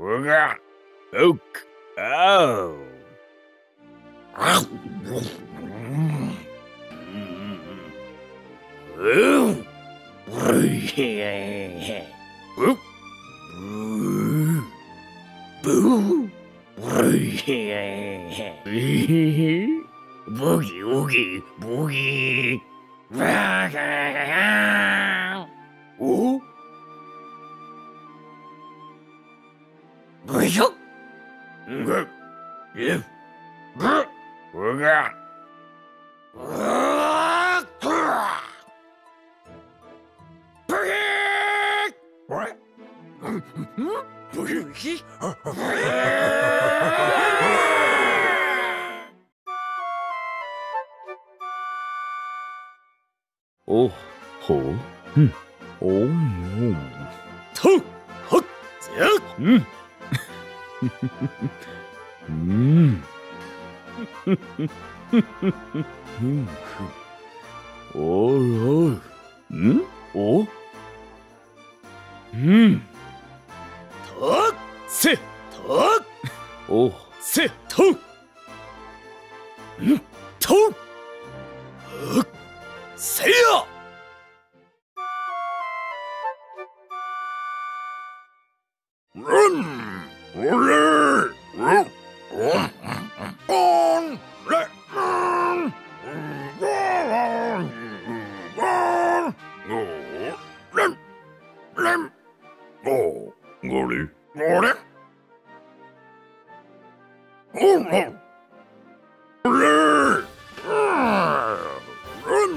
Oak. Oh. Boogie, woogie, boogie. Oh. Boogie. Oh, ho, hm, oh, hm, hook, hm. Mm. Oh, mm? Oh, mm. Talk, sit, talk, oh, sit, talk, talk, say ya. Run, run, run. On, let run, run, run, oh, golly, golly, oh, run,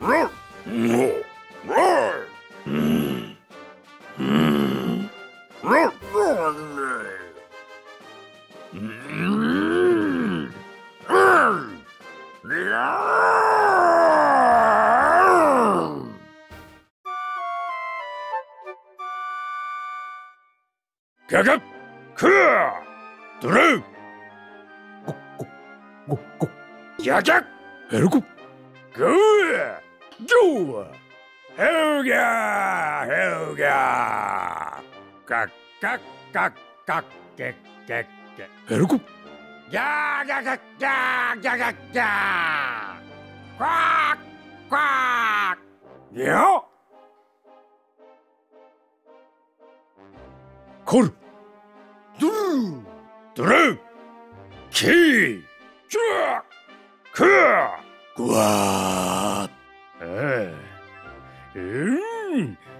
run, run, run, Gaga, clear, through. Go, go, go. Gaga, go. Go, go. Helga, Helga. Gag, gag, gag, gag, gag, gag, gag. Helga. Gaga, gaga, gaga, gaga. Quack, quack. Yeah. Call. Do. Do. Key. Jack. Quack. Quack.